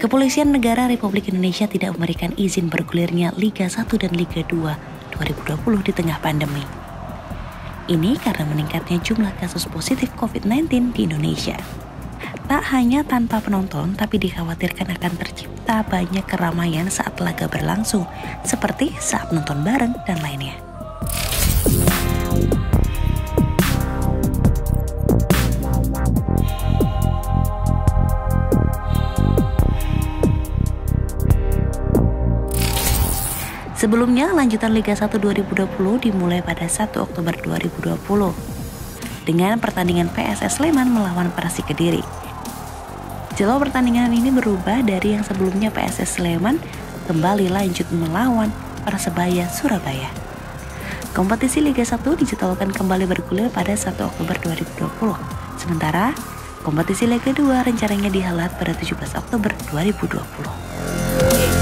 Kepolisian Negara Republik Indonesia tidak memberikan izin bergulirnya Liga 1 dan Liga 2 2020 di tengah pandemi. Ini karena meningkatnya jumlah kasus positif COVID-19 di Indonesia. Tak hanya tanpa penonton, tapi dikhawatirkan akan tercipta banyak keramaian saat laga berlangsung, seperti saat nonton bareng dan lainnya. Sebelumnya, lanjutan Liga 1 2020 dimulai pada 1 Oktober 2020 dengan pertandingan PSS Sleman melawan Persik Kediri. Jadwal pertandingan ini berubah dari yang sebelumnya PSS Sleman kembali lanjut melawan Persebaya Surabaya. Kompetisi Liga 1 dijadwalkan kembali bergulir pada 1 Oktober 2020. Sementara, kompetisi Liga 2 rencananya dihelat pada 17 Oktober 2020.